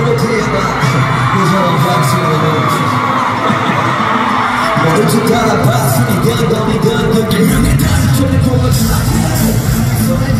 Little T's back. He's all boxing in the room. But you got a box in the gun, don't be done, don't be done.